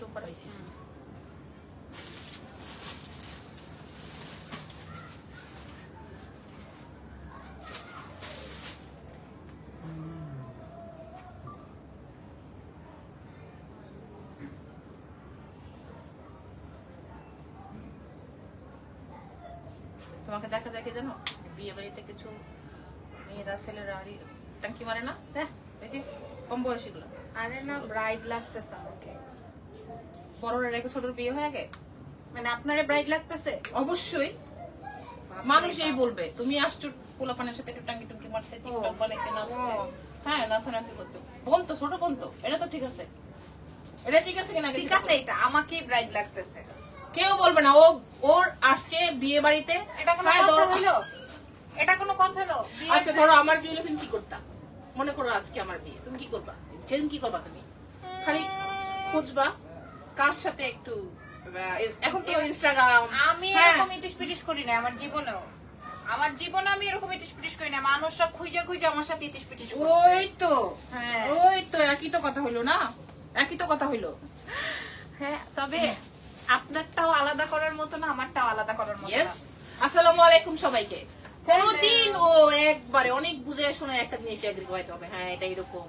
तो ऊपर ऐसी তোমাকে দেখা যায় কি জানো বিয়ে বাড়িতে কিছু মেয়েরা ছেলেরা টাঙ্কি মারে না হ্যাঁ দেখি কম বয়সী গুলো আরে না ব্রাইড লাগতেছে আমাকে বড়রা রেখে ছোটর বিয়ে হয়ে গেছে মানে আপনারে ব্রাইড লাগতেছে অবশ্যই মানুষই বলবে তুমি আসছো পোলাপানের সাথে একটু টাঙ্কি টুঙ্কি মারতে টিকটক বানাইতে নাচতে হ্যাঁ নাচানাচি করতে বোন তো ছোট বোন তো এটা তো ঠিক আছে এটা ঠিক আছে কিনা ঠিক আছে এটা আমাকেই ব্রাইড লাগতেছে কেউ বলবে না ও ওর আসছে বিয়ে বাড়িতে এটা কোন কথা হলো এটা কোন কথা হলো আচ্ছা ধরো আমার বিয়ে হলো তুমি কি করতে মনে করো আজকে আমার বিয়ে তুমি কি করবা যেদিন কি করবা তুমি খালি খুঁজবা কার সাথে একটু এখন তো ইনস্টাগ্রাম আমি এরকম ইটিশ পিটিশ করি না আমার জীবনে আমি এরকম ইটিশ পিটিশ করি না মানুষরা খুঁজে খুঁজে আমার সাথে ইটিশ পিটিশ করে ওই তো একই তো কথা হলো না একই তো কথা হলো হ্যাঁ তবে আপনারটাও আলাদা করার মতো না আমারটাও আলাদা করার মতো यस আসসালামু আলাইকুম সবাইকে কোনদিন ও একবারে অনেক বুঝে শুনে একটা জিনিস এগ্রি করতে হবে হ্যাঁ এটা এরকম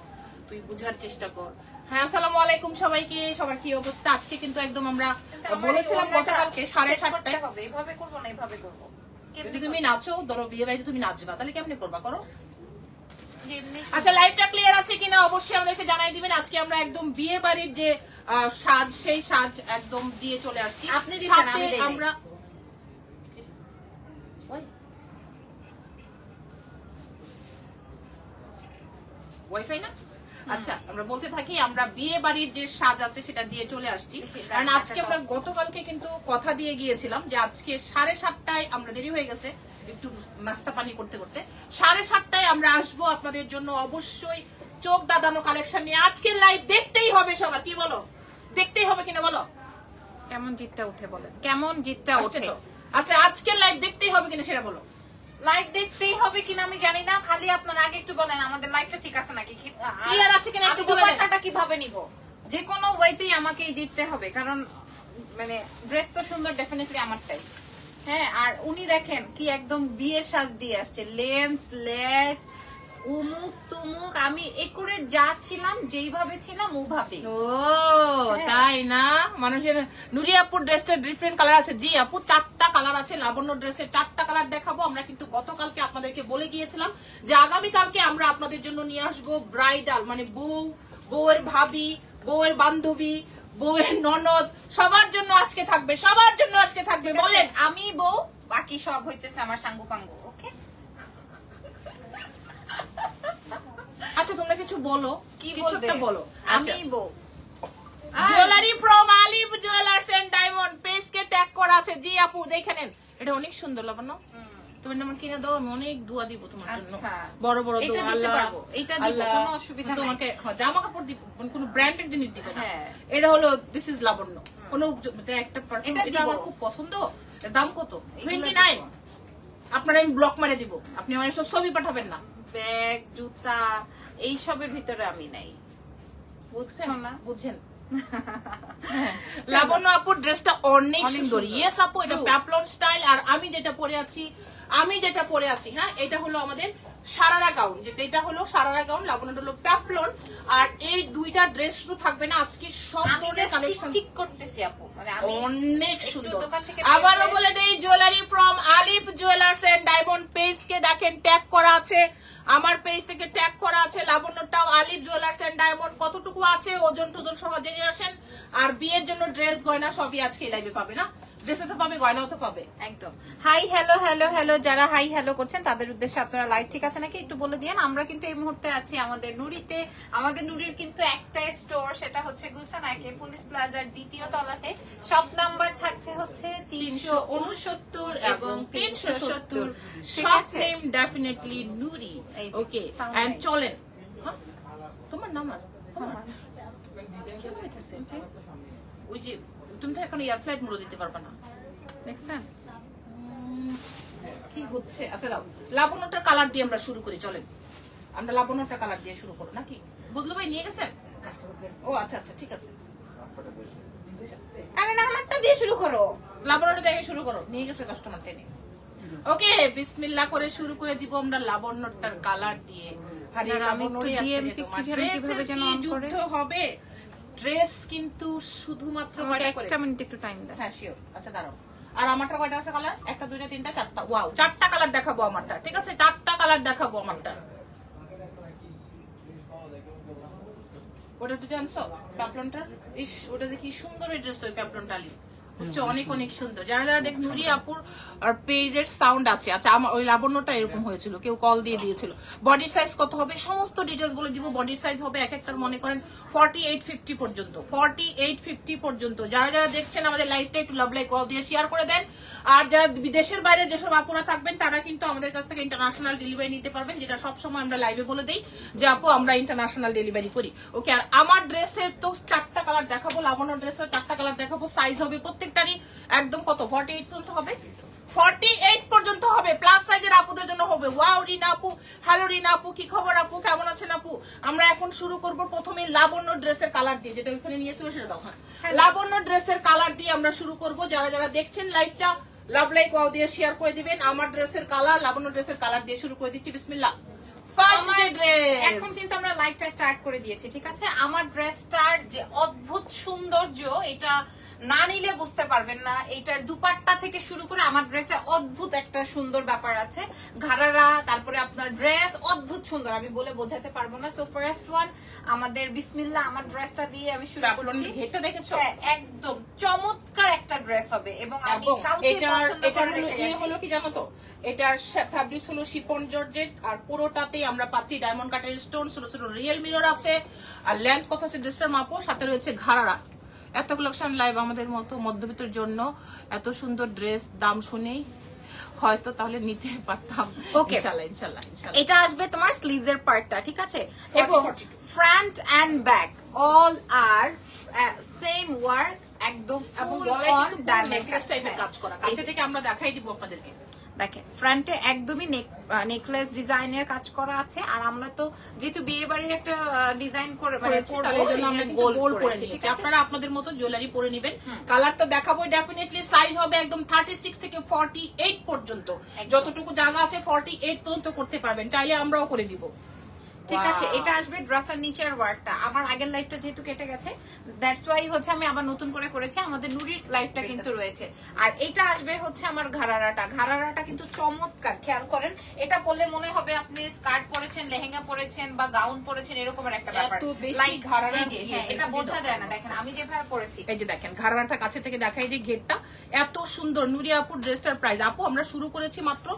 তুই বুঝার চেষ্টা কর হ্যাঁ আসসালামু আলাইকুম সবাইকে সবার কি অবস্থা আজকে কিন্তু একদম আমরা বলেছিলাম গতকালকে 7:30টায় হবে এইভাবে করব না এইভাবে করব যদি তুমি নাচো ধরো বিয়ে বাড়িতে তুমি নাচবা তাহলে কেমনে করবা করো আচ্ছা লাইভটা ক্লিয়ার আছে কিনা অবশ্যই আমাদেরকে জানাই দিবেন আজকে আমরা একদম বিয়ে বাড়ির যে সাজ সেই সাজ একদম দিয়ে চলে আসছি আপনি দিবেন আমি দেই আমরা ওয়াইফাই না আচ্ছা আমরা বলতে থাকি আমরা বিয়ে বাড়ির যে সাজ আছে সেটা দিয়ে চলে আসছি কারণ আজকে আমরা গতকালকে কিন্তু কথা দিয়ে গিয়েছিলাম যে আজকে 7:30টায় আমরা দেরি হয়ে গেছে একটু নাস্তা পানি করতে করতে 7:30টায় আমরা আসবো আপনাদের জন্য অবশ্যই চোখ দাদানো কালেকশন নিয়ে আজকে লাইভ দেখতেই হবে সবার কি বলো দেখতেই হবে কিনা বলো কেমন জিতটা উঠে বলেন কেমন জিতটা উঠে আচ্ছা আজকে লাইভ দেখতেই হবে কিনা সেটা বলো লাইভ দেখতেই হবে কিনা আমি জানি না খালি আপনারা আগে একটু বলেন আমাদের লাইভটা ঠিক আছে নাকি ক্লিয়ার আছে কিনা আমি দুপাট্টাটা কিভাবে নিব যে কোনো ওয়েতেই আমাকে জিততে হবে কারণ মানে ড্রেস তো সুন্দর ডেফিনেটলি আমারটাই হ্যাঁ আর উনি দেখেন কি একদম বিয়ের সাজ দিয়ে আসছে লেন্স লেস উমুক তুমুক আমি একুরেট যা ছিলাম যেইভাবে ছিলাম ওভাবে ও তাই না মানুষের নুরি আপুর ড্রেসের ডিফারেন্ট কালার আছে জি আপু 4টা কালার আছে লাবণ্য ড্রেসের 4টা কালার দেখাবো আমরা কিন্তু গতকালকে আপনাদেরকে বলে গিয়েছিলাম যে আগামীকালকে আমরা আপনাদের জন্য নিয়ে আসবো ব্রাইডাল মানে বউ বউয়ের ভাবি বউয়ের বান্ধবী বউয়ের ননদ সবার জন্য আজকে থাকবে বলেন আমি বউ বাকি সব হইতেছে আমার সাঙ্গু পাঙ্গু ওকে আচ্ছা তোমরা কিছু বলো কি বলবে বলো আমি বউ jewellery from Alif jewellers and diamond page কে ট্যাগ করা আছে জি আপু দেখে নেন এটা অনেক সুন্দর লাবণ্য তোমার নাম কিনে দাও আমি অনেক দোয়া দিব তোমার জন্য বড় বড় দোয়া আল্লাহ এটা দিব কোনো অসুবিধা নাই তোমাকে জামা কাপড় দিব কোন ব্র্যান্ডেড জিনিস দিব না এটা হলো দিস ইজ লাবণ্য কোন একটা পারফিউম এটা আমার খুব পছন্দ এর দাম কত 29 আপনারা আমি ব্লক মেরে দিব আপনি আমার সব ছবি পাঠাবেন না ব্যাগ জুতা এই সবের ভিতরে আমি নাই বুঝছেন না বুঝছেন লাবণ্য আপু ড্রেসটা অনেক সুন্দর ইয়েস আপু এটা প্যাপলন স্টাইল আর আমি যেটা পরে আছি হ্যাঁ এটা হলো আমাদের সারারা গাউন যেটা এটা হলো সারারা গাউন লাবণ্যটা হলো প্যাপলন আর এই দুইটা ড্রেস শুধু থাকবে না আজকে সব ধরনের কালেকশন ঠিক করতেছি আপু মানে আমি অনেক সুন্দর আবারো বলে দেই jewellery from Alif jewellers and diamond page কে দেখেন ট্যাগ করা আছে আমার পেজ থেকে ট্যাগ করা আছে লাবণ্যটাও আলিফ জুয়েলার্স এন্ড ডায়মন্ড কতটুকু আছে ওজন টুজন সহ জেনে আসেন আর বিয়ের জন্য ড্রেস গয়না সবই আজকে লাইভে পাবে না ড্রেসও তো পাবে গয়নাও তো পাবে একদম হাই হ্যালো হ্যালো হ্যালো যারা হাই হ্যালো করছেন তাদের উদ্দেশ্যে আপনারা লাইভ ঠিক আছে নাকি একটু বলে দিয়েন আমরা কিন্তু এই মুহূর্তে আছি আমাদের নুরিতে আমাদের নুরির কিন্তু একটা স্টোর সেটা হচ্ছে গুলশান আগে পুলিশ প্লাজার 2য় তলাতে শপ নাম্বার থাকছে হচ্ছে 369 এবং 370 shop name definitely Nuri okay and চলেন তোমার নাম আমার ডিজাইন করতে সেন্টে ওই যে তুমি তো এখন এয়ারফ্লাইট মুড়ো দিতে পারবা না দেখছেন কি হচ্ছে আচ্ছা লাবণ্যটার কালার দিয়ে আমরা শুরু করি চলেন আমরা লাবণ্যটার কালার দিয়ে শুরু করব নাকি বদলু ভাই নিয়ে গেছেন ও আচ্ছা আচ্ছা ঠিক আছে এটা দিয়ে শুরু করো, লাবণ্যটা দিয়ে শুরু করো, নিয়ে গেছে কাস্টমার টেনে। ওকে, বিসমিল্লাহ করে শুরু করে দিব আমরা লাবণ্যটার কালার দিয়ে। আরে লাবণ্যটা ডিএমপি কিভাবে যেন অন করে হবে ড্রেস, কিন্তু শুধুমাত্র একটা মিনিট একটু টাইম দাও। হ্যাঁ শিওর, আচ্ছা দাঁড়াও। আর আমারটা কয়টা আছে কালার? একটা, দুইটা, তিনটা, চারটা। ওয়াও, চারটা কালার দেখাবো আমারটা, ঠিক আছে? চারটা কালার দেখাবো আমারটা। ওটা দুটো আনছো প্যাপলনটা? ইস, ওটা যে কি সুন্দর এই ড্রেসটা, প্যাপলনটা আলি হচ্ছে অনেক অনেক সুন্দর। যারা যারা দেখ নুরি আপুর আর পেজের সাউন্ড আছে। আচ্ছা, আমার ওই লাবণ্যটা এরকম হয়েছিল, কেউ কল দিয়ে দিয়েছিল। বডি সাইজ কত হবে সমস্ত ডিটেলস বলে দিব। বডি সাইজ হবে এক একটার মনে করেন 48-50 পর্যন্ত, 48-50 পর্যন্ত। যারা যারা দেখছেন আমাদের লাইভটা একটু লাভ লাইক কল দিয়ে শেয়ার করে দেন। আর যারা বিদেশের বাইরে যেসব আপুরা থাকবেন তারা কিন্তু আমাদের কাছ থেকে ইন্টারন্যাশনাল ডেলিভারি নিতে পারবেন, যেটা সবসময় আমরা লাইভে বলে দিই যে আপু আমরা ইন্টারন্যাশনাল ডেলিভারি করি। ওকে, আর আমার ড্রেসের তো চারটা কালার দেখাবো, লাবণ্যর ড্রেসের চারটা কালার দেখাবো। সাইজ হবে প্রত্যেক একদম কত 48 পর্যন্ত হবে, 48 পর্যন্ত হবে, প্লাস সাইজের আপুদের জন্য হবে। ওয়াও রিনা আপু, হ্যালো রিনা আপু, কি খবর আপু, কেমন আছেন আপু? আমরা এখন শুরু করব প্রথমে লাবণ্য ড্রেসের কালার দিয়ে, যেটা ওখানে নিয়েছিল সেটা দাও। হ্যাঁ, লাবণ্য ড্রেসের কালার দিয়ে আমরা শুরু করব। যারা যারা দেখছেন লাইভটা লাভ লাইক ওয়াও দিয়ে শেয়ার করে দিবেন। আমার ড্রেসের কালার, লাবণ্য ড্রেসের কালার দিয়ে শুরু করে দিচ্ছি। বিসমিল্লাহ। ফার্স্ট ড্রেস, এখন কিন্তু আমরা লাইভটা স্টার্ট করে দিয়েছি, ঠিক আছে? আমার ড্রেসটার যে অদ্ভুত সৌন্দর্য, এটা না নিলে বুঝতে পারবেন না। এটার দুপাট্টা থেকে শুরু করে আমার ড্রেসে অদ্ভুত একটা সুন্দর ব্যাপার আছে, ঘাড়ারা, তারপরে আপনার ড্রেস অদ্ভুত সুন্দর, আমি বলে বোঝাতে পারবো না। সো ফার্স্ট ওয়ান আমাদের বিসমিল্লাহ। আমার ড্রেসটা দিয়ে আমি শুরু করছি। এটা দেখেছো, একদম চমৎকার একটা ড্রেস হবে। এবং আমি কাউকে পছন্দ করে রেখেছি। হলো কি জানো তো, এটার ফ্যাব্রিক হলো শিফন জর্জেট, আর পুরোটাতেই আমরা পাচ্ছি ডায়মন্ড কাটের স্টোন, ছোট ছোট রিয়েল মিরর আছে। আর লেন্থ কত আছে ড্রেসটার মাপো, সাথে রয়েছে ঘাড়ারা। এত কালেকশন লাইভ আমাদের মতো মধ্যবিত্তের জন্য, এত সুন্দর ড্রেস দাম শুনেই হয়তো তাহলে নিতে পারতাম। ওকে, ইনশাআল্লাহ এটা আসবে তোমার স্লিভসের পার্টটা, ঠিক আছে? এবং front and back all R same work, একদম ফুল অন ডায়মন্ড কাজ করা। কাছে থেকে আমরা দেখাই দিব আপনাদেরকে। দেখেন ফ্রন্টে একদমই নেকলেস ডিজাইনের কাজ করা আছে। আর আমরা তো যেহেতু বিয়ে বাড়ির একটা ডিজাইন করে গোল করেছি, ঠিক আছে? আপনারা আপনাদের মতো জুয়েলারি পরে নেবেন। কালার তো দেখাবো ডেফিনেটলি। সাইজ হবে একদম 36 থেকে 48 পর্যন্ত, যতটুকু জায়গা আছে 48 পর্যন্ত করতে পারবেন, চাইলে আমরাও করে দিব, ঠিক আছে? এটা আসবে ড্রেসের নিচের ওয়ার্কটা। আমার আগের লাইফটা যেহেতু কেটে গেছে, দ্যাটস ওয়াই হচ্ছে আমি আবার নতুন করে করেছি। আমাদের নুরির লাইফটা কিন্তু রয়েছে। আর এটা আসবে হচ্ছে আমার ঘাড়ারাটা। ঘাড়ারাটা কিন্তু চমৎকার, খেয়াল করেন। এটা পরলে মনে হবে আপনি স্কার্ট পরেছেন, লেহেঙ্গা পরেছেন বা গাউন পরেছেন, এরকমের একটা ব্যাপার। লাইক ঘাড়ারা, হ্যাঁ, এটা বোঝা যায় না। দেখেন আমি যেভাবে পরেছি, এই যে দেখেন ঘাড়ারাটা কাছে থেকে দেখাই দিই। ঘেরটা এত সুন্দর। নুরি আপুর ড্রেসটার প্রাইস আপু আমরা শুরু করেছি মাত্র,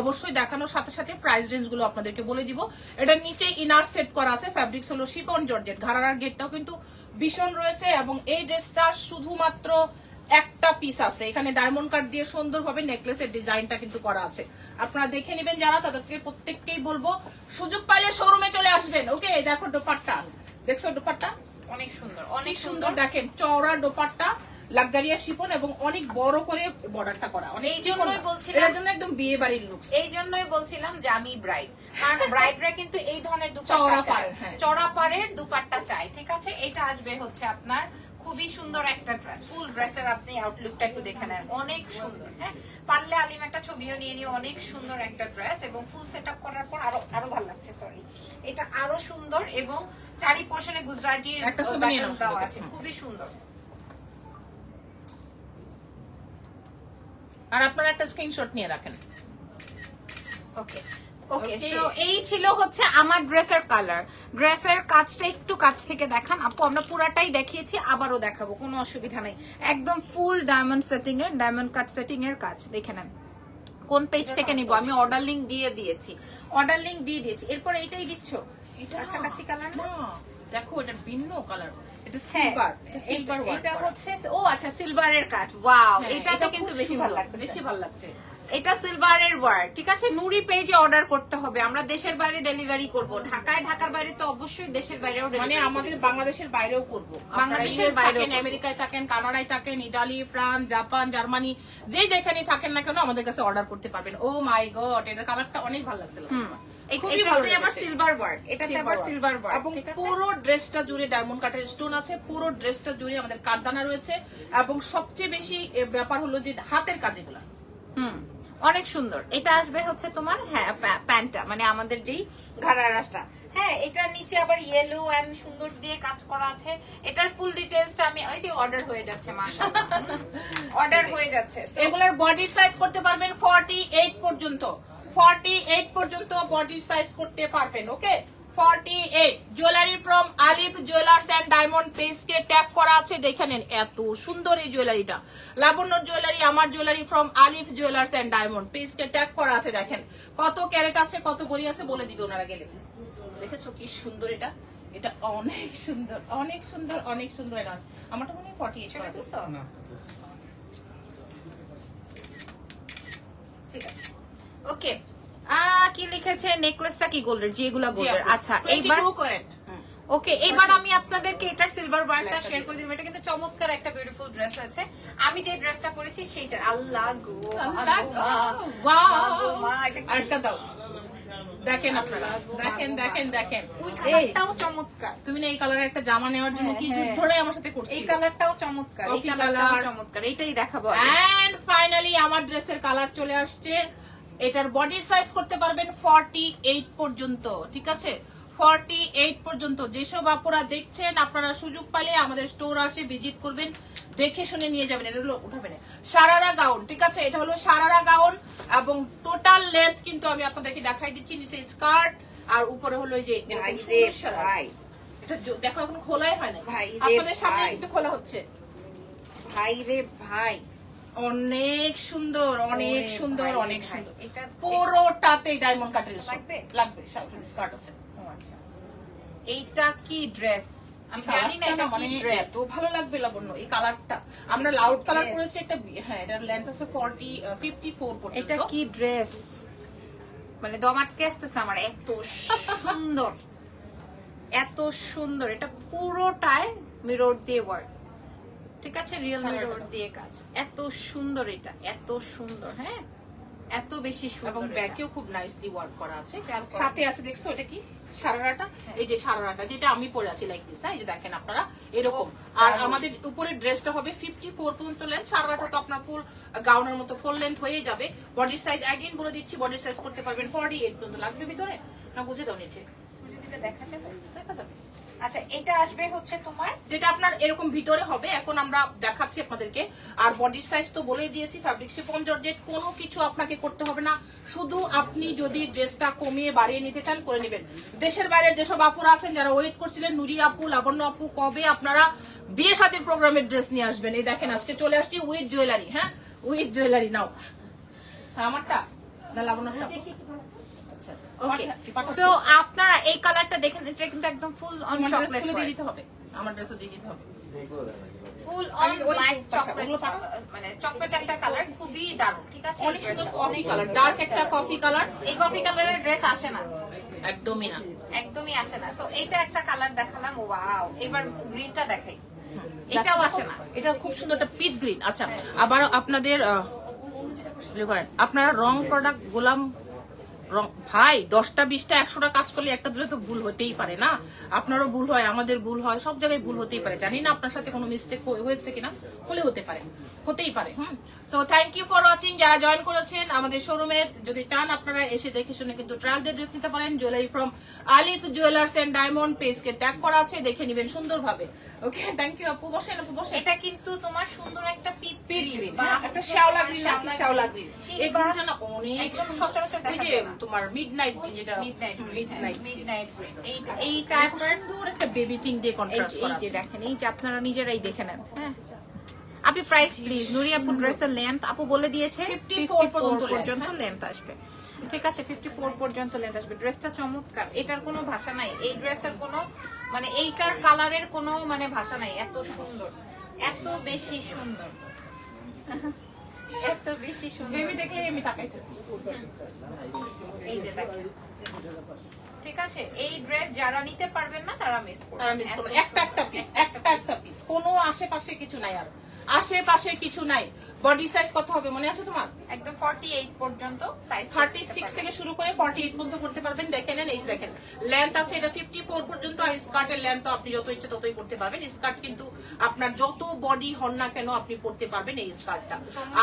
অবশ্যই দেখানোর সাথে সাথে প্রাইস রেঞ্জ গুলো আপনাদেরকে বলে দিব। এটা নিচে ইনার সেট করা আছে, ফ্যাব্রিক্স হলো শিফন জর্জেট, ঘাড়ার গেটটাও কিন্তু ভীষণ রয়েছে। এবং এই ড্রেসটা শুধুমাত্র একটা পিস আছে, এখানে ডায়মন্ড কাট দিয়ে সুন্দরভাবে নেকলেসের ডিজাইনটা কিন্তু করা আছে। আপনারা দেখে নেবেন, যারা তাদেরকে প্রত্যেককেই বলবো সুযোগ পাইলে শোরুমে চলে আসবেন। ওকে, দেখো দোপাট্টা, দেখছো দোপাট্টা অনেক সুন্দর, অনেক সুন্দর। দেখেন চওড়া দোপাট্টা, লাক্সারিয়া শিফন, এবং অনেক বড় করে বর্ডারটা করা। এই জন্যই বলছিলাম, এর জন্য একদম বিয়ে বাড়ির লুক। এই জন্যই বলছিলাম যে আমি ব্রাইড, কারণ ব্রাইডরা কিন্তু এই ধরনের দুপাট্টা চায়, চড়া পাড়ের দুপাট্টা চায়, ঠিক আছে? এটা আসবে হচ্ছে আপনার খুবই সুন্দর একটা ড্রেস। ফুল ড্রেসের আপনি আউটলুকটা একটু দেখে নেন, অনেক সুন্দর। হ্যাঁ, পারলে আলিম একটা ছবিও নিয়ে নিয়ে, অনেক সুন্দর একটা ড্রেস। এবং ফুল সেট আপ করার পর আরো আরো ভালো লাগছে। সরি, এটা আরো সুন্দর। এবং চারি পশনে গুজরাটির একটা সুন্দর দাও আছে, খুবই সুন্দর। আর আপনারা একটা স্ক্রিনশট নিয়ে রাখেন। ওকে, ওকে, সো এই ছিল হচ্ছে আমার ড্রেসের কালার। ড্রেসের কাজটা একটু কাছ থেকে দেখান আপু, আমরা পুরাটাই দেখিয়েছি, আবারও দেখাবো, কোনো অসুবিধা নাই। একদম ফুল ডায়মন্ড সেটিং এর, ডায়মন্ড কাট সেটিং এর কাজ। দেখে নেন কোন পেজ থেকে নিব, আমি অর্ডার লিংক দিয়ে দিয়েছি, অর্ডার লিংক দিয়ে দিয়েছি। এরপর এইটাই দিচ্ছ, এটা কাছাকাছি কালার না? দেখো এটা ভিন্ন কালার, এটা সিলভার, এটা সিলভার, এটা হচ্ছে ও আচ্ছা সিলভারের কাজ। ওয়াও, এটাতে কিন্তু বেশি ভালো লাগছে, বেশি ভালো লাগছে। এটা সিলভারের ওয়ার্ক, ঠিক আছে। নুরি পেজে অর্ডার করতে হবে, আমরা দেশের বাইরে ডেলিভারি করব, ঢাকায়, ঢাকার বাইরে তো অবশ্যই, দেশের বাইরেও, মানে আমাদের বাংলাদেশের বাইরেও করব, বাংলাদেশের বাইরে, আমেরিকায় থাকেন, কানাডায় থাকেন, ইতালি, ফ্রান্স, জাপান, জার্মানি, যেই যেখানে থাকেন না কেন আমাদের কাছে অর্ডার করতে পারবেন। ও মাই গড, এটা কালারটা অনেক ভালো লাগছিল। এটাতে আবার সিলভার ওয়ার্ক, এটাতে আবার সিলভার ওয়ার্ক, এবং পুরো ড্রেসটা জুড়ে ডায়মন্ড কাটের স্টোন আছে, পুরো ড্রেসটা জুড়ে আমাদের কাটদানা রয়েছে। এবং সবচেয়ে বেশি ব্যাপার হলো যে হাতের কাজগুলো অনেক সুন্দর। এটা আসবে হচ্ছে তোমার, হ্যাঁ, প্যান্টটা, মানে আমাদের যেই ঘাড়ারাসটা, হ্যাঁ, এটার নিচে আবার ইয়েলো এন্ড সুন্দর দিয়ে কাজ করা আছে। এটার ফুল ডিটেইলসটা আমি, ওই যে অর্ডার হয়ে যাচ্ছে, মাশাআল্লাহ অর্ডার হয়ে যাচ্ছে। এগুলার বডি সাইজ করতে পারবেন 48 পর্যন্ত, 48 পর্যন্ত বডি সাইজ করতে পারবেন, okay. 48 jewellery from Alif jewellers and diamond পেজকে ট্যাগ করা আছে, দেখে নেন। এত সুন্দর এই জুয়েলারিটা, লাবণ্যর জুয়েলারি, আমার jewellery from Alif jewellers and diamond পেজকে ট্যাগ করা আছে। দেখেন কত ক্যারেট আছে, কত ভরি আছে বলে দিবে ওনারা গেলে। দেখেছো কি সুন্দর এটা, এটা অনেক সুন্দর, অনেক সুন্দর, অনেক সুন্দর। এটা আমারটা মনে হয় 48, ঠিক আছে, ওকে। কি লিখেছে, নেকলেসটা কি গোল্ডের, যেগুলা গোল্ডের, আচ্ছা। এইবার ওকে, এবার আমি আপনাদেরকে এটার সিলভার ওয়ার্কটা শেয়ার করে দিলাম। এটা কিন্তু চমৎকার একটা বিউটিফুল ড্রেস হয়েছে। আমি যে ড্রেসটা পরেছি সেইটা, আল্লাহ গো, আল্লাহ ওয়াও মা, এটা আরেকটা দাও। দেখেন আপনারা, দেখেন দেখেন দেখেন, ওই কালারটাও চমৎকার। তুমি না এই কালারের একটা জামা নেওয়ার জন্য কি যুদ্ধরে আমার সাথে করছি। এই কালারটাও চমৎকার, এই কালারটাও চমৎকার, এটাই দেখাবো। এন্ড ফাইনালি আমার ড্রেসের কালার চলে আসছে। এটার বডি সাইজ করতে পারবেন 48 পর্যন্ত, ঠিক আছে, 48 পর্যন্ত। যেসব আপুরা দেখছেন, আপনারা সুযোগ পেলে আমাদের স্টোর আসে ভিজিট করবেন, দেখে শুনে নিয়ে যাবেন। এটা হলো উঠাবেন সারারা গাউন, ঠিক আছে, এটা হলো সারারা গাউন। এবং টোটাল লেন্থ কিন্তু আমি আপনাদেরকে দেখাই দিচ্ছি, নিচে স্কার্ট আর উপরে হলো যে এটা। দেখো এখন খোলাই হয় না ভাই, আপনাদের সামনে কিন্তু খোলা হচ্ছে। ভাই রে ভাই, অনেক সুন্দর, অনেক সুন্দর, অনেক সুন্দর। এটা পুরোটাতে ডায়মন্ড কাটের লাগবে, লাগবে স্কার্ট আছে। এইটা কি ড্রেস আমি জানি না, এটা মানে ড্রেস তো ভালো লাগবে লাবণ্য। এই কালারটা আমরা লাউড কালার করেছি একটা, হ্যাঁ, এটার লেন্থ আছে 54 পর্যন্ত। এটা কি ড্রেস, মানে দম আটকে আসতেছে আমার, এত সুন্দর, এত সুন্দর। এটা পুরোটায় মিরর দিয়ে ওয়ার্ক, ঠিক আছে, রিয়েল মিরর দিয়ে কাজ। এত সুন্দর এটা, এত সুন্দর, হ্যাঁ, এত বেশি সুন্দর। এবং ব্যাকেও খুব নাইসলি ওয়ার্ক করা আছে, সাথে আছে, দেখছো এটা কি সারারাটা, এই যে সারারাটা যেটা আমি পরে আছি, লাইক দিস, এই যে দেখেন আপনারা এরকম। আর আমাদের উপরে ড্রেসটা হবে 54 পর্যন্ত লেন্থ, সারারাটা তো আপনার ফুল গাউনের মতো ফুল লেন্থ হয়ে যাবে। বডি সাইজ এগেইন বলে দিচ্ছি, বডি সাইজ করতে পারবেন 48 পর্যন্ত। লাগবে ভিতরে না বুঝে দাও, নিচে বুঝে দিলে দেখা যাবে, দেখা যাবে। আচ্ছা, এটা আসবে হচ্ছে তোমার যেটা আপনার এরকম ভিতরে হবে। এখন আমরা দেখাচ্ছি আপনাদেরকে। আর বডি সাইজ তো বলেই দিয়েছি, ফ্যাব্রিক শিফন জর্জেট, কোনো কিছু আপনাকে করতে হবে না। শুধু আপনি যদি ড্রেসটা কমিয়ে বাড়িয়ে নিতে চান করে নেবেন। দেশের বাইরের যেসব আপুরা আছেন যারা ওয়েট করছিলেন, নুরি আপু, লাবণ্য আপু, কবে আপনারা বিয়ে শাদীর প্রোগ্রামের ড্রেস নিয়ে আসবেন। এই দেখেন আজকে চলে আসছি উইথ জুয়েলারি, হ্যাঁ, উইথ জুয়েলারি। নাও আমারটা না লাবণ্যটা, আপনারা এই কালারটা দেখেন। এটা কিন্তু একদম ফুল অন চকলেট, দিয়ে দিতে হবে আমার ড্রেসও দিয়ে দিতে হবে, ফুল অন ব্ল্যাক চকলেট, মানে চকলেট একটা কালার, খুবই দারুণ, ঠিক আছে। অনেক সুন্দর কফি কালার, ডার্ক একটা কফি কালার। এই কফি কালারের ড্রেস আসে না, একদমই না, একদমই আসে না। সো এটা একটা কালার দেখালাম, ওয়াও। এবার গ্রিনটা দেখাই, এটাও আসে না, এটা খুব সুন্দর একটা পিচ গ্রিন। আচ্ছা, আবার আপনাদের আপনারা রং প্রোডাক্ট গোলাম ভাই, 10টা 20টা 100টা কাজ করলে একটা দূরে তো ভুল হতেই পারে না। আপনারও ভুল হয়, আমাদের ভুল হয়, সব জায়গায় ভুল হতেই পারে। জানি না আপনার সাথে কোনো মিস্টেক হয়েছে কিনা, হলে হতে পারে, হতেই পারে। তো থ্যাংক ইউ ফর ওয়াচিং, যারা জয়েন করেছেন আমাদের শোরুমের। যদি চান আপনারা এসে দেখে শুনে কিন্তু ট্রায়াল দিয়ে ড্রেস নিতে পারেন। Jewellery from Alif jewellers and diamond পেজকে ট্যাগ করা আছে, দেখে নেবেন সুন্দরভাবে, ওকে। থ্যাংক ইউ আপু, বসেন আপু, বসেন। এটা কিন্তু তোমার সুন্দর একটা পিপি বা একটা শ্যাওলা গ্রিন, একটা শ্যাওলা গ্রিন, এইটা না অনেক সচরাচর দেখে না তোমার মিডনাইট, যেটা মিডনাইট এই টাইপের দূর একটা বেবি পিঙ্ক দিয়ে কন্ট্রাস্ট করা আছে। এই যে দেখেন, এই যে আপনারা নিজেরাই দেখে নেন, হ্যাঁ। আপনি প্রাইস প্লিজ, নুরি আপু ড্রেসের লেন্থ আপু বলে দিয়েছে 54 পর্যন্ত লেন্থ আসবে, ঠিক আছে, 54 পর্যন্ত লেন্থ আসবে। ড্রেসটা চমৎকার, এটার কোনো ভাষা নাই, এই ড্রেসের কোনো, মানে এইটার কালারের কোনো মানে ভাষা নাই। এত সুন্দর, এত বেশি সুন্দর। এত বেশি সুন্দর বেবি দেখলে আমি তাকাই থাকি এই যে দেখেন ঠিক আছে এই ড্রেস যারা নিতে পারবেন না তারা মিস করবেন একটা পিস কোনো আশেপাশে কিছু নাই আর আশেপাশে কিছু নাই বডি সাইজ কত হবে মনে আছে তোমার একদম 48 পর্যন্ত সাইজ 36 থেকে শুরু করে 48 পর্যন্ত করতে পারবেন দেখেন এই দেখেন লেন্থ আছে এটা 54 পর্যন্ত আর স্কার্টের লেন্থ আপনি যত ইচ্ছে ততই করতে পারবেন স্কার্ট কিন্তু আপনার যত বডি হন না কেন আপনি পড়তে পারবেন এই স্কার্টটা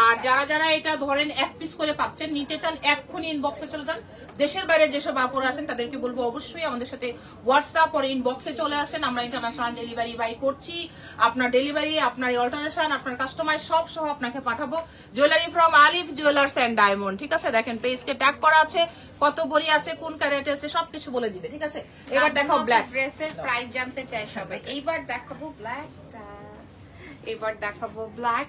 আর যারা যারা এটা ধরেন এক পিস করে পাচ্ছেন নিতে চান এক্ষুনি ইনবক্সে চলে যান দেশের বাইরে যে সব আপুরা আছেন তাদেরকে বলবো অবশ্যই আমাদের সাথে WhatsApp আর ইনবক্সে চলে আসেন আমরা ইন্টারন্যাশনাল ডেলিভারি বাই করছি আপনার ডেলিভারি আপনার অল্টারনেশন আপনার কাস্টমাইজ সব সহ আপনাকে পাঠাবো jewellery from Alif jewellers and diamond ঠিক আছে দেখেন পেজকে ট্যাগ করা আছে কত বড়ি আছে কোন ক্যারেটে আছে সবকিছু বলে দিবে ঠিক আছে এবার দেখো ব্ল্যাক ড্রেসের প্রাইস জানতে চাই সবাই এইবার দেখাবো ব্ল্যাকটা এবার দেখাবো ব্ল্যাক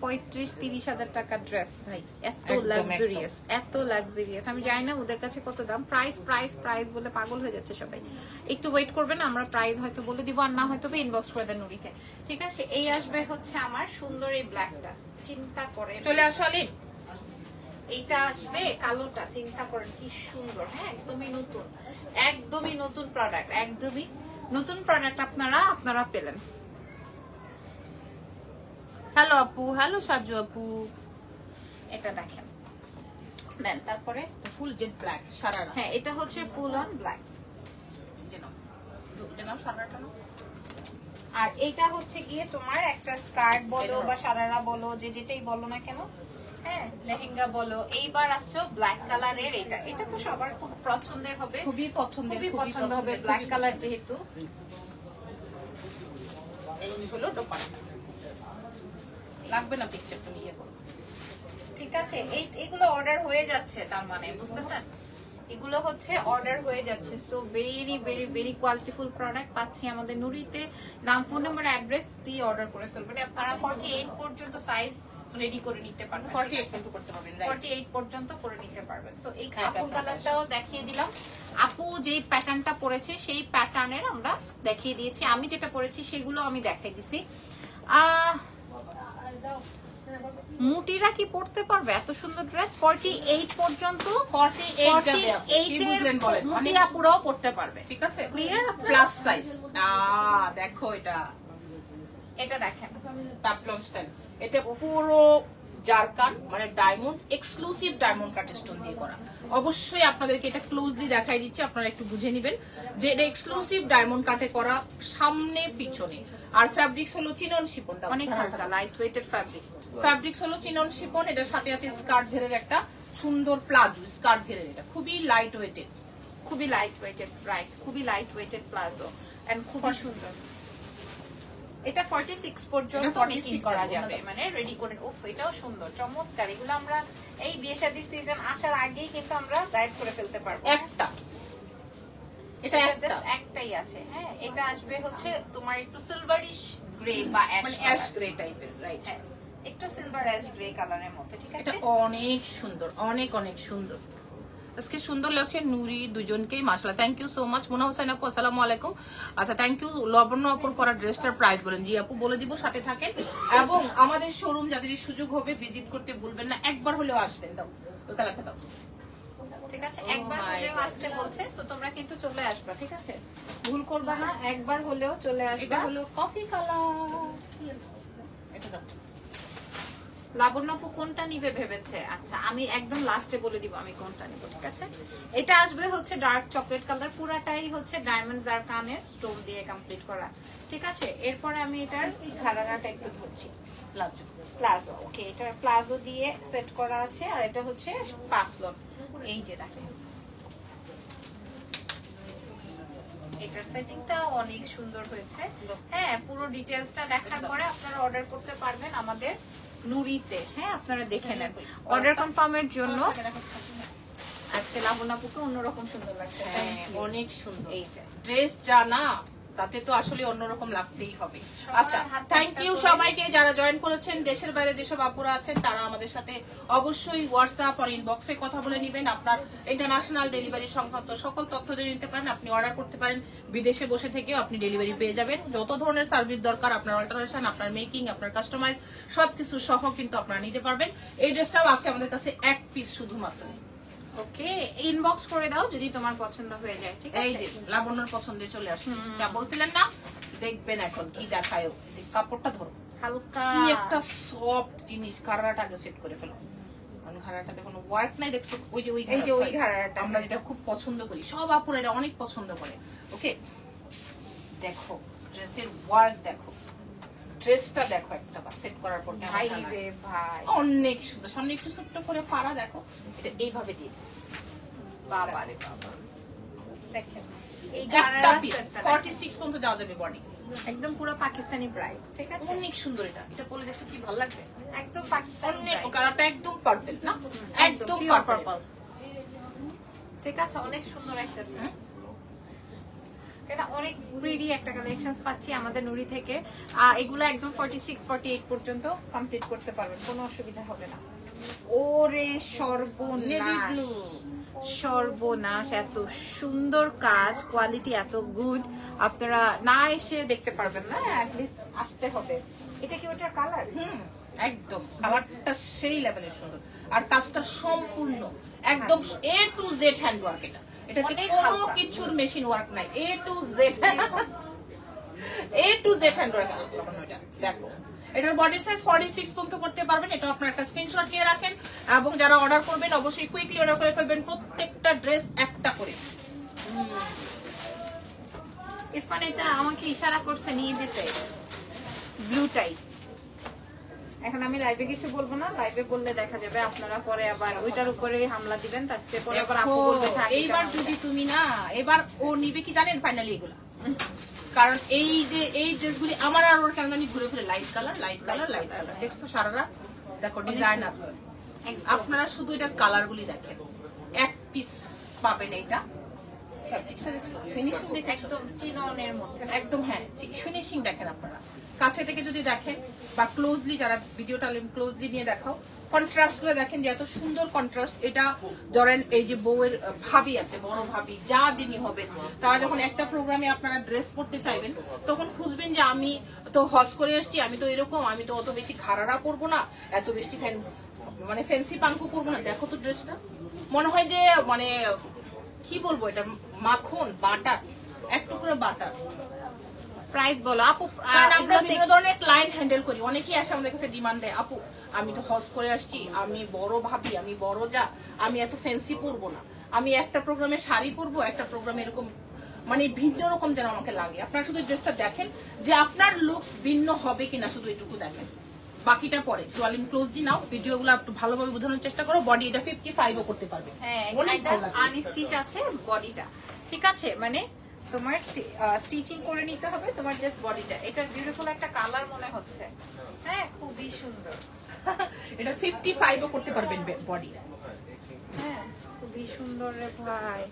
35-30 হাজার টাকা ড্রেস ভাই এত লাক্সারিয়াস আমি জানি না ওদের কাছে কত দাম প্রাইস বলে পাগল হয়ে যাচ্ছে সবাই একটু ওয়েট করবেন আমরা প্রাইস হয়তো বলে দিব আর না হয়তো ইনবক্স করে দেন নুরিতে ঠিক আছে এই আসবে হচ্ছে আমার সুন্দর এই ব্ল্যাকটা চিন্তা করে চলে আসলে এইটা আসবে কালোটা চিন্তা করেন কি সুন্দর হ্যাঁ একদমই নতুন প্রোডাক্ট আপনারা পেলেন হ্যালো আপু হ্যালো সাজু আপু এটা দেখেন দেন তারপরে ফুল জেড ব্ল্যাক সারারা হ্যাঁ এটা হচ্ছে ফুল অন ব্ল্যাক যেন সারাটা আর এটা হচ্ছে গিয়ে তোমার একটা স্কার্ট বলো বা সারারা বলো যেটাই বলো না কেন হ্যাঁ লেহেঙ্গা বলো এইবার আসছো ব্ল্যাক কালারের এটা তো সবার খুব পছন্দের হবে খুবই পছন্দ হবে ব্ল্যাক কালার যেহেতু এই হলো দোপাট্টা লাগবে না পিকচার তুমি ইয়ে করো ঠিক আছে এইগুলো অর্ডার হয়ে যাচ্ছে তার মানে বুঝতেছেন এগুলো হচ্ছে অর্ডার হয়ে যাচ্ছে সো ভেরি কোয়ালিটিফুল প্রোডাক্ট পাচ্ছি আমাদের নুরিতে নাম ফোন নাম্বার অ্যাড্রেস দিয়ে অর্ডার করে ফেলবেন আপনারা 48 পর্যন্ত সাইজ রেডি করে নিতে পারবেন 48 পর্যন্ত করে নিতে পারবেন সো এই কালারটাও দেখিয়ে দিলাম আপু যে প্যাটার্নটা পরেছে সেই প্যাটার্নের আমরা দেখিয়ে দিয়েছি আমি যেটা পরেছি সেগুলো আমি দেখাই দিছি মুটিরা কি পড়তে পারবে এত সুন্দর ড্রেস 48 পর্যন্ত 48 মুটিরা পুরো পড়তে পারবে ঠিক আছে ক্লিয়ার প্লাস সাইজ দেখো এটা দেখেন প্যাপলন স্টাইল এটা পুরো জারকান মানে diamond exclusive diamond cut stone দিয়ে করা অবশ্যই আপনাদেরকে এটা ক্লোজলি দেখাই দিচ্ছি আপনারা একটু বুঝে নেবেন যে এটা এক্সক্লুসিভ ডায়মন্ড কাটে করা সামনে পিছনে আর ফ্যাব্রিক্স হলো চিনন শিপন অনেক হালকা লাইট ওয়েটেড ফ্যাব্রিক্স হলো চিনন শিপন এটার সাথে আছে স্কার্ট ঘেরের একটা সুন্দর প্লাজো স্কার্ট ঘেরের এটা খুবই লাইট ওয়েটেড প্লাজো এন্ড খুবই সুন্দর এটা 46 পর্যন্ত মেকিং করা যাবে মানে রেডি করে ওফ এটাও সুন্দর চমৎকার এগুলো আমরা এই বিয়েশাদী সিজন আসার আগেই কিন্তু আমরা গাইড করে ফেলতে পারবো এটা জাস্ট একটাই আছে হ্যাঁ এটা আসবে হচ্ছে তোমার একটু সিলভারিশ গ্রে বা অ্যাশ গ্রে টাইপের রাইট একটু সিলভার অ্যাশ গ্রে কালারের মধ্যে ঠিক আছে এটা অনেক সুন্দর আজকে সুন্দর লাগছে নুরি দুজনকেই মাশাআল্লাহ thank you so much Muna Hossain আপু আসসালামু আলাইকুম আচ্ছা থ্যাংক ইউ লাবণ্য আপুর পরা ড্রেসটার প্রাইস বলেন জি আপু বলে দিব সাথে থাকেন এবং আমাদের শোরুম যাদের সুযোগ হবে ভিজিট করতে ভুলবেন না একবার হলেও আসবেন দাও ওই কালারটা দাও ঠিক আছে একবার হলেও আসতে বলছে তো তোমরা কিন্তু চলে আসবে ঠিক আছে ভুল করবে না একবার হলেও চলে আসবে এটা হলো কফি কালার এটা দাও লাবণ্য আপু কোনটা নিবে ভেবেছে আচ্ছা আমি একদম লাস্টে বলে দিব আমি কোনটা নিব ঠিক আছে এটা আসবে হচ্ছে ডার্ক চকলেট কালার পুরাটাই হচ্ছে ডায়মন্ড জারকানের স্টোন দিয়ে কমপ্লিট করা ঠিক আছে এরপরে আমি এটার ঘাড়াটা একটু ধরছি প্লাজো ওকে এটা প্লাজো দিয়ে সেট করা আছে আর এটা হচ্ছে পাতলন এই যে দেখেন এটার সেটিংটা অনেক সুন্দর হয়েছে হ্যাঁ পুরো ডিটেইলসটা দেখার পরে আপনারা অর্ডার করতে পারবেন আমাদের নুরিতে হ্যাঁ আপনারা দেখে নেন অর্ডার কনফার্মের জন্য আজকে লাবণ্য আপুকে অন্যরকম সুন্দর লাগছে অনেক সুন্দর এই ড্রেস জানা তাতে তো আসলে অন্যরকম লাগতেই হবে। আচ্ছা, থ্যাংক ইউ সবাইকে যারা জয়েন করেছেন। দেশের বাইরে যেসব আপুরা আছেন তারা আমাদের সাথে অবশ্যই হোয়াটসঅ্যাপ আর ইনবক্সে কথা বলে নেবেন। আপনার ইন্টারন্যাশনাল ডেলিভারি সংক্রান্ত সকল তথ্য জেনে নিতে পারেন। আপনি অর্ডার করতে পারেন, বিদেশে বসে থেকেও আপনি ডেলিভারি পেয়ে যাবেন। যত ধরনের সার্ভিস দরকার, আপনার অল্টারেশন, আপনার মেকিং, আপনার কাস্টমাইজ সবকিছু সহ কিন্তু আপনারা নিতে পারবেন। এই ড্রেসটাও আছে আমাদের কাছে এক পিস শুধুমাত্র। ওকে, ইনবক্স করে দাও যদি তোমার পছন্দ হয়ে যায়। ঠিক আছে, এই যে লাবণ্যর পছন্দের চলে আসছে। যা বলছিলেন না, দেখবেন এখন কি দেখায়। কাপড়টা ধরো, হালকা কি একটা সফট জিনিস। ঘাড়াটাকে সেট করে ফেলো। ঘাড়াটা দেখো, ওয়ার্ক নাই, দেখছো? ওই যে ওই ঘাড়াটা আমরা যেটা খুব পছন্দ করি, সব আপুরা এটা অনেক পছন্দ করে। ওকে, দেখো ড্রেসের ওয়ার্ক, দেখো ড্রেসটা, দেখো একটা সেট করার পর অনেক সুন্দর। সামনে একটু ছোট্ট করে পাড়া, দেখো এটা এইভাবে দিয়ে। বাবা রে বাবা, দেখেন এই গাড়াটা 46 পর্যন্ত যাওয়া যাবে। বডি একদম পুরো পাকিস্তানি ব্রাইড। ঠিক আছে, অনেক সুন্দর। এটা এটা পরে দেখো কি ভালো লাগবে, একদম পাকিস্তানি। কালারটা একদম পার্পল না, একদম পার্পল। ঠিক আছে, অনেক সুন্দর একটা ড্রেস। এটা অনেক প্রিটি একটা কালেকশন পাচ্ছি আমাদের নুরি থেকে। এগুলো একদম 46 48 পর্যন্ত কমপ্লিট করতে পারবেন, কোনো অসুবিধা হবে না। ওরে সর্বনাশ, সর্বনাশ! এত সুন্দর কাজ, কোয়ালিটি এত গুড, আপনারা না এসে দেখতে পারবেন না, অ্যাট লিস্ট আসতে হবে। এটা কি ওটার কালার? একদম কালারটা সেই লেভেলের সুন্দর, আর কাজটা সম্পূর্ণ একদম A to Z hand work. এটা এটাতে কোনো কিছুর মেশিন ওয়ার্ক নাই, A to Z, A to Z hand work. এটা দেখো, এটার বডি সাইজ 46 পর্যন্ত করতে পারবেন। এটা আপনার একটা স্ক্রিনশট নিয়ে রাখেন, এবং যারা অর্ডার করবেন অবশ্যই কুইকলি অর্ডার করে ফেলবেন। প্রত্যেকটা ড্রেস একটা করে। ইরফান এটা আমাকে ইশারা করছে নিয়ে যেতে, ব্লু টাই। এখন আমি লাইভে কিছু বলবো না, লাইভে বললে দেখা যাবে আপনারা পরে আবার ওইটার উপরে হামলা দিবেন। তারপরে আবার আপু বলবে এইবার যদি তুমি না, এবার ও নিবে কি জানেন ফাইনালি এগুলা। কারণ এই যে এই ড্রেসগুলি আমার আর ওর কারণে ঘুরে ফিরে light colour, light colour, light colour. দেখছো সারা রাত? দেখো ডিজাইন, আপনারা শুধু এটার কালার গুলি দেখেন। এক পিস পাবেন। এইটা ফিনিশিং দেখে একদম চিননের মধ্যে, একদম হ্যাঁ ফিনিশিং দেখেন আপনারা কাছে থেকে যদি দেখেন, বা ক্লোজলি যারা ভিডিওটা ক্লোজলি নিয়ে দেখাও, কন্ট্রাস্ট গুলো দেখেন যে এত সুন্দর কন্ট্রাস্ট। এটা ধরেন এই যে বউয়ের ভাবি আছে, বড় ভাবি যা যিনি হবেন, তারা যখন একটা প্রোগ্রামে আপনারা ড্রেস পরতে চাইবেন, তখন খুঁজবেন যে আমি তো হজ করে এসছি, আমি তো এরকম, আমি তো অত বেশি খারারা পরবো না, এত বেশি মানে ফ্যান্সি পাঙ্কু পরবো না। দেখো তো ড্রেসটা, মনে হয় যে মানে কি বলবো, এটা মাখন বাটার, এক টুকরো বাটার। প্রাইস বলো আপু। আমরা বিভিন্ন ধরনের ক্লায়েন্ট হ্যান্ডেল করি, অনেকেই আসে আমাদের কাছে ডিমান্ড দেয়, আপু আমি তো হজ করে আসছি, আমি বড় ভাবি, আমি বড় যা, আমি এত ফ্যান্সি পরবো না, আমি একটা প্রোগ্রামে শাড়ি পরবো, একটা প্রোগ্রামে এরকম মানে ভিন্ন রকম যেন আমাকে লাগে। আপনারা শুধু ড্রেসটা দেখেন যে আপনার লুকস ভিন্ন হবে কিনা, শুধু এটুকু দেখেন, বাকিটা পরে। জোয়ালিন ক্লোজ দি নাও, ভিডিওগুলো একটু ভালোভাবে বোঝানোর চেষ্টা করো। বডি এটা 55ও করতে পারবে, আনস্টিচ আছে বডিটা। ঠিক আছে, মানে তোমার স্টিচিং করে নিতে হবে তোমার জাস্ট বডিটা। এটা বিউটিফুল একটা কালার মনে হচ্ছে, হ্যাঁ খুবই সুন্দর। এটা 55ও করতে পারবেন বডি, হ্যাঁ খুবই সুন্দর রে ভাই।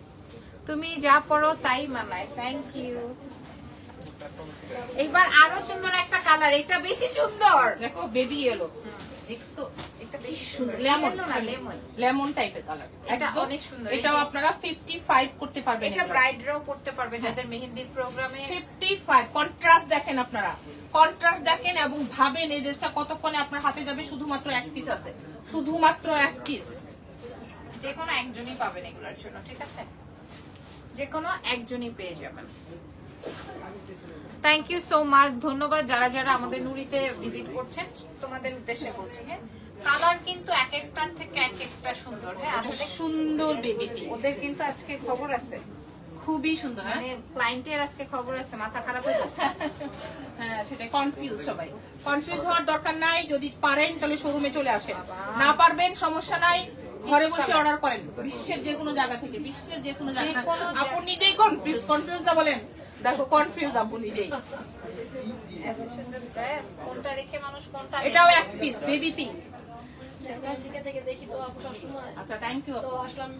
তুমি যা পরো তাই মানায়। Thank you. এইবার আরো সুন্দর একটা কালার, এটা বেশি সুন্দর। দেখো বেবি ইয়েলো, দেখছো? এটা বেশি সুন্দর, লেমন না, লেমন লেমন টাইপের কালার। এটা অনেক সুন্দর। এটাও আপনারা 55 করতে পারবেন। এটা ব্রাইডরাও করতে পারবে যাদের মেহেদির প্রোগ্রামে। 55 কন্ট্রাস্ট দেখেন আপনারা, কন্ট্রাস্ট দেখেন এবং ভাবেন এই ড্রেসটা কতক্ষণে আপনার হাতে যাবে। শুধুমাত্র এক পিস আছে, শুধুমাত্র এক পিস। যে কোনো একজনই পাবেন এগুলোর জন্য। ঠিক আছে, যে কোনো একজনই পেয়ে যাবেন। থ্যাংক ইউ সো মাচ, ধন্যবাদ যারা যারা আমাদের নুরিতে ভিজিট করছেন। তোমাদের উদ্দেশ্যে বলছি, হ্যাঁ কালার কিন্তু এক একটার থেকে এক একটা সুন্দর। হ্যাঁ আসলে সুন্দর বেবি ওদের কিন্তু আজকে খবর আছে, খুবই সুন্দর। মানে ক্লায়েন্টের আজকে খবর আছে, মাথা খারাপ হয়ে যাচ্ছে। হ্যাঁ সেটাই, কনফিউজ সবাই। কনফিউজ হওয়ার দরকার নাই, যদি পারেন তাহলে শোরুমে চলে আসেন, না পারবেন সমস্যা নাই, ঘরে বসে অর্ডার করেন বিশ্বের যে কোনো জায়গা থেকে। বিশ্বের যে কোনো জায়গা, আপনি নিজেই কনফিউজ। কনফিউজ না বলেন, দেখো কনফিউজ আপু নিজেই। এত সুন্দর ড্রেস, কোনটা রেখে মানুষ কোনটা। এটাও এক পিস বেবি পিঙ্ক। সেটা থেকে দেখি তো আপু সবসময়। আচ্ছা থ্যাংক ইউ। তো আসলাম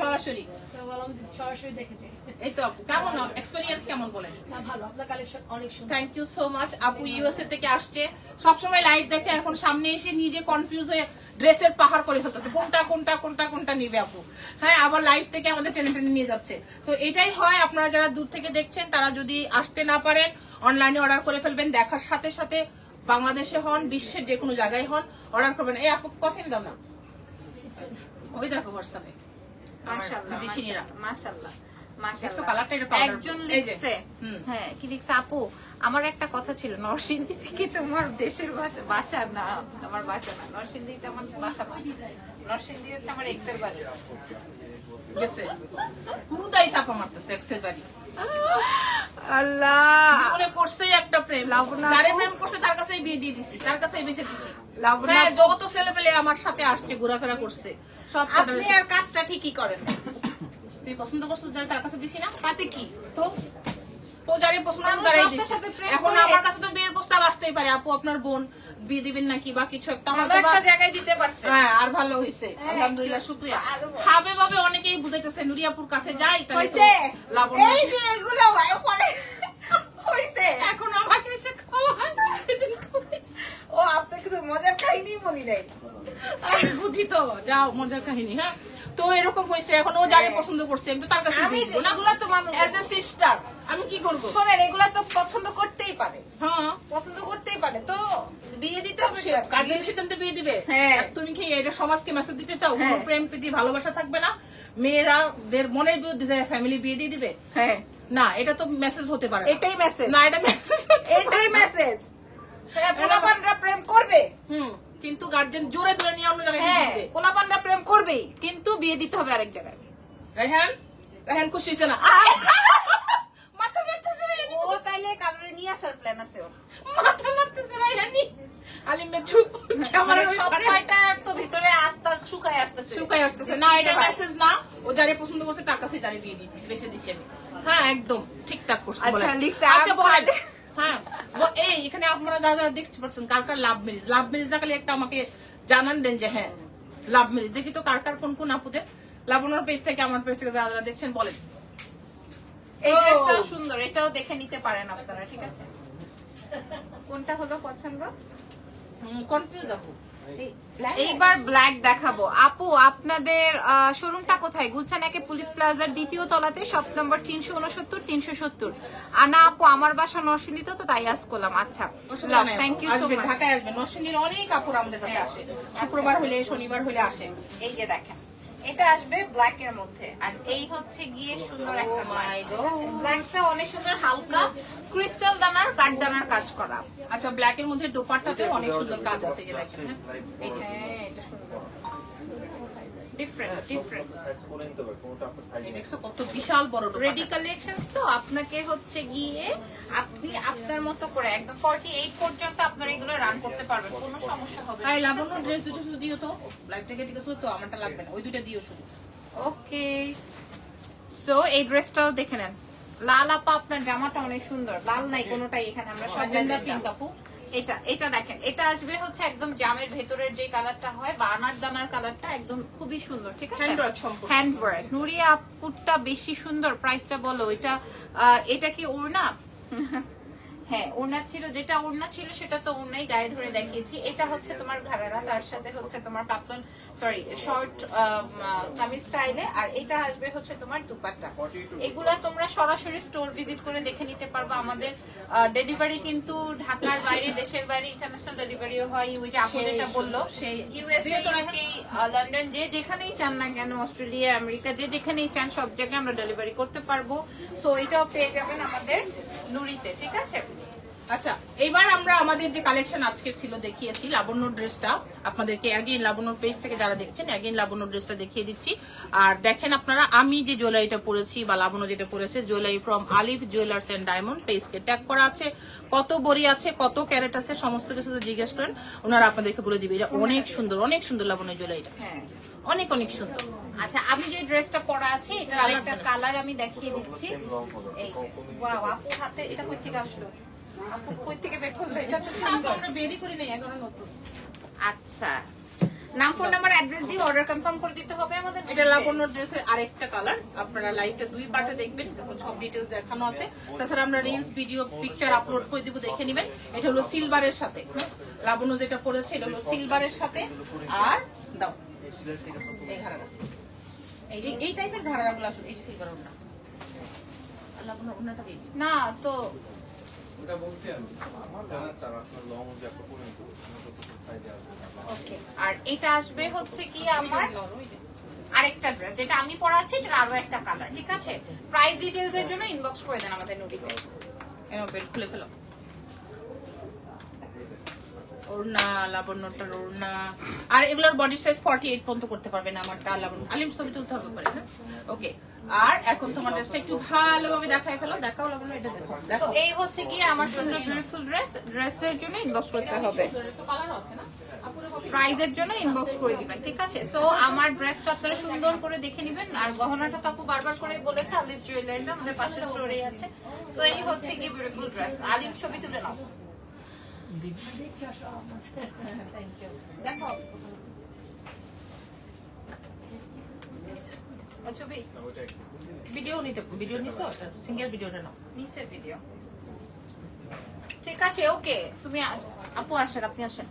সরাসরি তো বললাম যে সরাসরি দেখে যাই এই তো আপু কেমন এক্সপেরিয়েন্স কেমন বলেন না ভালো আপনার কালেকশন অনেক সুন্দর থ্যাঙ্ক ইউ সো মাচ আপু ইউএসএ থেকে আসছে সব সময় লাইভ দেখে এখন সামনে এসে নিজে কনফিউজ হয়ে ড্রেসের পাহাড় করে ফেলতেছে কোনটা কোনটা কোনটা কোনটা নেবে আপু হ্যাঁ আবার লাইভ থেকে আমাদের টেনে টেনে নিয়ে যাচ্ছে তো এটাই হয় আপনারা যারা দূর থেকে দেখছেন তারা যদি আসতে না পারেন অনলাইনে অর্ডার করে ফেলবেন দেখার সাথে সাথে বাংলাদেশে হন বিশ্বের যে কোনো জায়গায় হন অর্ডার করবেন এই আপু কফি দাও না ওই দেখো হোয়াটসঅ্যাপে মাশাআল্লাহ দিশিনীরা মাশাআল্লাহ মাশাআল্লাহ কালারটা এটা পাউডার একজন লিখছে হ্যাঁ কি লিখছে আপু আমার একটা কথা ছিল নরসিংদী থেকে তোমার দেশের ভাষা না আমার ভাষা না নরসিংদী তো আমার ভাষা না নরসিংদী হচ্ছে আমার এক্সেল বাড়ি লিখছে হুদাই সাপা মারতেছে এক্সেল বাড়ি আল্লাহ জীবনে করছে একটা প্রেম লাবনা যারে প্রেম করছে তার কাছেই বিয়ে দিয়ে দিছি তার কাছেই বেঁচে দিছি লাবনা যত ছেলেপেলে আমার সাথে আসছে ঘোরাফেরা করছে সব আপনি আর কাজটা ঠিকই করেন তুই পছন্দ করছিস তার কাছে দিছি না তাতে কি তো ও যারে পছন্দ করে দিছি এখন আমার কাছে তো বিয়ের প্রস্তাব আসতেই পারে আপু আপনার বোন বিয়ে দিবেন নাকি বা কিছু একটা হয়তো একটা জায়গায় দিতে পারছে হ্যাঁ আর ভালো হইছে আলহামদুলিল্লাহ শুকরিয়া খাবে ভাবে অনেকেই বুঝাইতেছে নুরিয়াপুর কাছে যাই তাহলে তো লাবনা এই যে এগুলো ভাই পড়ে হইছে এখন আমাকে এসে খাওয়ায় ও আপনাকে তো মজার কাহিনী মনে নাই আমি বুঝি তো যাও মজার কাহিনী হ্যাঁ তো এরকম হইছে এখন ও যারে পছন্দ করছে আমি তো তার কাছে আমি এগুলা তো মানুষ এজ এ সিস্টার আমি কি করব শুনেন এগুলা তো পছন্দ করতেই পারে হ্যাঁ পছন্দ করতেই পারে তো বিয়ে দিতে হবে কারণ সে তুমি বিয়ে দিবে হ্যাঁ তুমি কি এটা সমাজকে মেসেজ দিতে চাও প্রেম প্রীতি ভালোবাসা থাকবে না মেয়েরা দের মনে যে ডিজায়ার ফ্যামিলি বিয়ে দিয়ে দিবে হ্যাঁ না এটা তো মেসেজ হতে পারে এটাই মেসেজ না এটা মেসেজ এটাই মেসেজ হ্যাঁ পুরোপনরা প্রেম করবে কিন্তু গার্ডিয়ান জোরে ধরে নিয়ে অন্য জায়গায় নিয়ে যাবে কোলাপানরা প্রেম করবে কিন্তু বিয়ে দিতে হবে আরেক জায়গায় রায়হান রায়হান খুশি হইছে না মাথা নাড়তেছে ও তাইলে কারোর নিয়ে আসার প্ল্যান আছে ও মাথা নাড়তেছে রায়হানি আলিম মে চুপ আমার সব পাইটার তো ভিতরে আত্মা শুকায় আসতেছে না এটা মেসেজ না ও যারে পছন্দ করছে তার কাছেই তারে বিয়ে দিতেছে বেশি দিছি আমি হ্যাঁ একদম ঠিকঠাক করছে আচ্ছা লিখছে আচ্ছা বলেন হ্যাঁ এই এখানে আপনারা দাদা দেখতে পাচ্ছেন কার কার লাভ ম্যারেজ না খালি একটা আমাকে জানান দেন যে হ্যাঁ লাভ ম্যারেজ দেখি তো কার কার কোন কোন আপুদের লাবনার পেজ থেকে আমার পেজ থেকে যারা দেখছেন বলেন এই ড্রেসটাও সুন্দর এটাও দেখে নিতে পারেন আপনারা ঠিক আছে কোনটা হলো পছন্দ কনফিউজ আপু এইবার ব্ল্যাক দেখাবো আপু আপনাদের শোরুমটা কোথায় গুলশান একে পুলিশ প্লাজার দ্বিতীয় তলাতে শপ নম্বর 369 370 আনা আপু আমার বাসা নরসিংদীতে তো তাই আজ করলাম আচ্ছা থ্যাংক ইউ সো মাচ ঢাকায় আসবেন নরসিংদীর অনেক আপুরা আমাদের কাছে আসে শুক্রবার হলে শনিবার হলে আসে এই যে দেখেন এটা আসবে ব্ল্যাক এর মধ্যে আর এই হচ্ছে গিয়ে সুন্দর একটা ব্ল্যাকটা অনেক সুন্দর হালকা ক্রিস্টাল দানার কাঠদানার কাজ করা আচ্ছা ব্ল্যাক এর মধ্যে দোপাট্টাতে অনেক সুন্দর কাজ আছে যে দেখেন এই যে এটা সুন্দর ডিফারেন্ট এই দেখো কত বিশাল বড় রেডি কালেকশনস তো আপনাকে হচ্ছে গিয়ে আপনি আপনার মতো করে একদম 48 পর্যন্ত আপনারা এগুলো রান করতে পারবেন কোনো সমস্যা হবে না এই লাবণ্য ড্রেস দুটো শুধু দিও তো লাইভ থেকে ঠিক আছে তো আমারটা লাগবে না ওই দুটো দিও শুধু ওকে সো এই ড্রেসটাও দেখে নেন লাল আপা আপনার জামাটা অনেক সুন্দর লাল নাই কোনোটাই এখানে আমরা সজেন্দা পিঙ্ক আপু এটা এটা দেখেন এটা আসবে হচ্ছে একদম জামের ভেতরের যে কালারটা হয় বা আনারদানার কালারটা একদম খুবই সুন্দর ঠিক আছে হ্যান্ডওয়ার্ক নুরিয়া আপুরটা বেশি সুন্দর প্রাইসটা বলো এটা এটা কি ওড়না হ্যাঁ ওড়না ছিল যেটা ওড়না ছিল সেটা তো ওড়নাই গায়ে ধরে দেখিয়েছি এটা হচ্ছে তোমার ঘাড়ারা তার সাথে হচ্ছে তোমার পাতলন সরি শর্ট কামিজ স্টাইলে আর এটা আসবে হচ্ছে তোমার দুপাট্টা এগুলা তোমরা সরাসরি স্টোর ভিজিট করে দেখে নিতে পারবা আমাদের ডেলিভারি কিন্তু ঢাকার বাইরে দেশের বাইরে ইন্টারন্যাশনাল ডেলিভারিও হয় ওই যে আপু যেটা বললো সেই ইউএসএ লন্ডন যে যেখানেই চান না কেন অস্ট্রেলিয়া আমেরিকা যে যেখানেই চান সব জায়গায় আমরা ডেলিভারি করতে পারবো সো এটাও পেয়ে যাবেন আমাদের নুরিতে ঠিক আছে আচ্ছা এবার আমরা আমাদের যে কালেকশন আজকে ছিল দেখিয়েছি লাবণ্য ড্রেসটা আপনাদেরকে অ্যাগেইন লাবণ্য পেজ থেকে যারা দেখছেন অ্যাগেইন লাবণ্য ড্রেসটা দেখিয়ে দিচ্ছি আর দেখেন আপনারা আমি যে জুয়েলারিটা পরেছি বা লাবণ্য যেটা পরেছে jewellery from Alif jewellers and diamond পেজকে ট্যাগ করা আছে কত বড়ি আছে কত ক্যারেট আছে সমস্ত কিছু জিজ্ঞেস করেন ওনারা আপনাদেরকে বলে দিবে এটা অনেক সুন্দর লাবণ্য জুয়েলারিটা হ্যাঁ অনেক অনেক সুন্দর আচ্ছা আমি যে ড্রেসটা পরা আছে এটার আরেকটা কালার আমি দেখিয়ে দিচ্ছি এই যে ওয়াও আপু হাতে এটা কই থেকে আসলো আপু কই থেকে বের করলো এটা তো আমরা বেরি করি নাই এখন নতুন আচ্ছা নাম ফোন নাম্বার অ্যাড্রেস দিয়ে অর্ডার কনফার্ম করে দিতে হবে আমাদের। এটা লাবণ্য ড্রেসের আরেকটা কালার, আপনারা লাইভটা দুই পার্টে দেখবেন, তখন সব ডিটেইলস দেখানো আছে। তাছাড়া আমরা রিলস ভিডিও পিকচার আপলোড করে দিব, দেখে নেবেন। এটা হলো সিলভারের সাথে, লাবণ্য যেটা করেছে এটা হলো সিলভারের সাথে। আর দাও এই ঘাড়াটা, এই টাইপের ঘাড়াগুলো আছে, এই সিলভার ওটা লাবণ্য ওনাটা দিয়ে না তো আরেকটা ড্রেস যেটা আমি পরাচ্ছি, এটা আরো একটা কালার। ঠিক আছে, প্রাইস ডিটেইলস এর জন্য ইনবক্স করে দেন আমাদের নোটিতে। খুলে ফেলো ওড়না, লাবণ্যটার ওড়না। আর এগুলোর বডি সাইজ 48 পর্যন্ত করতে পারবেন। আমারটা লাবণ্য আলিম ছবি তুলতে হবে পরে না। ওকে, আর এখন তোমার ড্রেসটা একটু ভালোভাবে দেখাই ফেলো। দেখাও লাবণ্য, এটা দেখো। তো এই হচ্ছে কি আমার সুন্দর বিউটিফুল ড্রেস। ড্রেসের জন্য ইনবক্স করতে হবে, কালার আছে না, প্রাইজের জন্য ইনবক্স করে দিবেন। ঠিক আছে, সো আমার ড্রেসটা আপনারা সুন্দর করে দেখে নেবেন। আর গহনাটা তো আপু বারবার করে বলেছে, আলিফ জুয়েলার্স আমাদের পাশে স্টোরে আছে। সো এই হচ্ছে কি বিউটিফুল ড্রেস। আলিফ ছবি তুলে নাও। ঠিক আছে, ওকে। তুমি আপু আসেন, আপনি আসেন।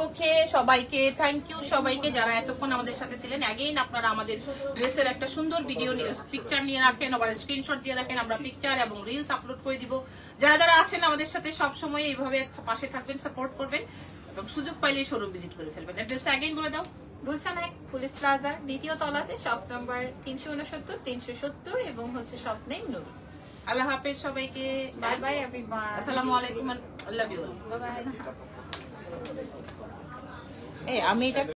ওকে, সবাইকে থ্যাংক ইউ, সবাইকে যারা এতক্ষণ আমাদের সাথে ছিলেন। অ্যাগেইন আপনারা আমাদের ড্রেসের একটা সুন্দর ভিডিও পিকচার নিয়ে রাখেন, আবার স্ক্রিনশট দিয়ে রাখেন, আমরা পিকচার এবং রিলস আপলোড করে দিব। যারা যারা আছেন আমাদের সাথে সবসময় এইভাবে পাশে থাকবেন, সাপোর্ট করবেন এবং সুযোগ পাইলে শোরুম ভিজিট করে ফেলবেন। অ্যাড্রেসটা অ্যাগেইন বলে দাও। গুলশান 1 পুলিশ প্লাজার 2য় তলাতে, শপ নম্বর 369-370 এবং হচ্ছে শপ নেম নোরি। আল্লাহ হাফেজ সবাইকে, বাই বাই এভরিওয়ান, আসসালামু আলাইকুম, I love you, bye bye. আমি এটা